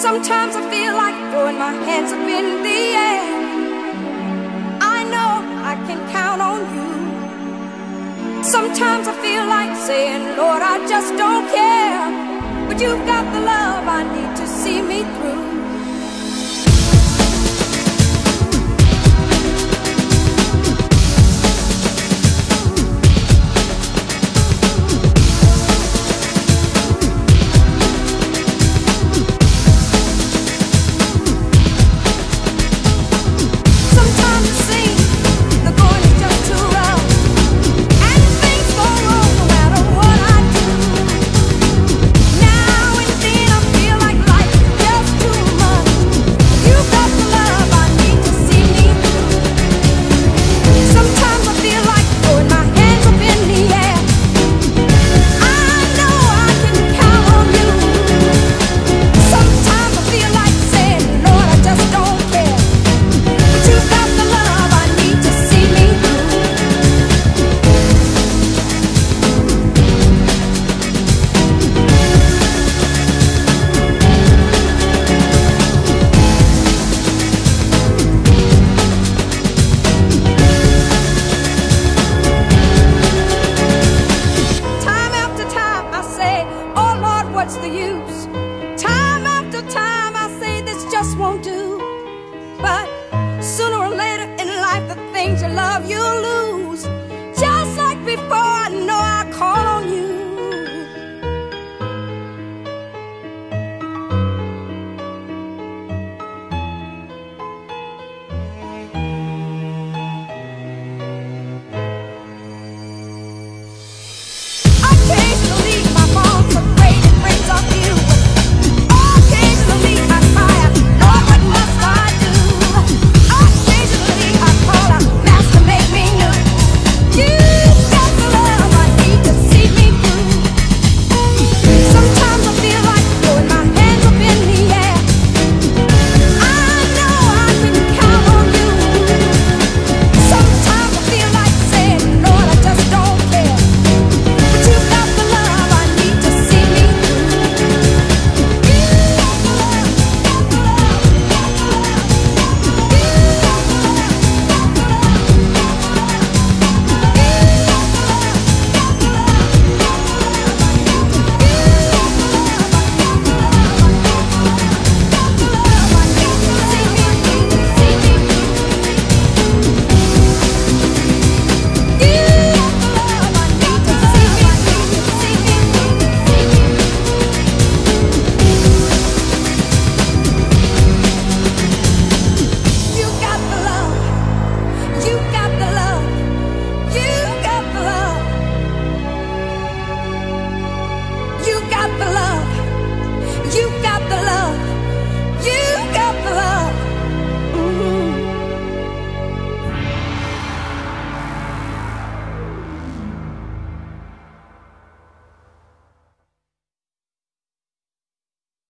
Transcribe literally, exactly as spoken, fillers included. Sometimes I feel like throwing my hands up in the air. I know I can count on you. Sometimes I feel like saying, Lord, I just don't care. But you've got the love I need to see me through. Won't do, but sooner or later in life, the things you love, you'll lose.